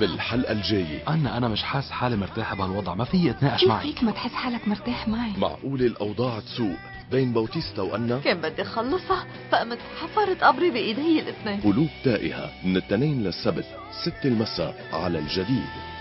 بالحلقة الجاية. أنا مش حاس حالي مرتاح بهالوضع، ما في اتناقش معك. كيف فيك ما تحس حالك مرتاح معي؟ معقولة الأوضاع تسوء بين باوتيستا وأنا؟ كان بدي خلصها فقمت حفرت قبري بإيدي الاثنين. قلوب تائهة من الاثنين للسبت 6 المساء على الجديد.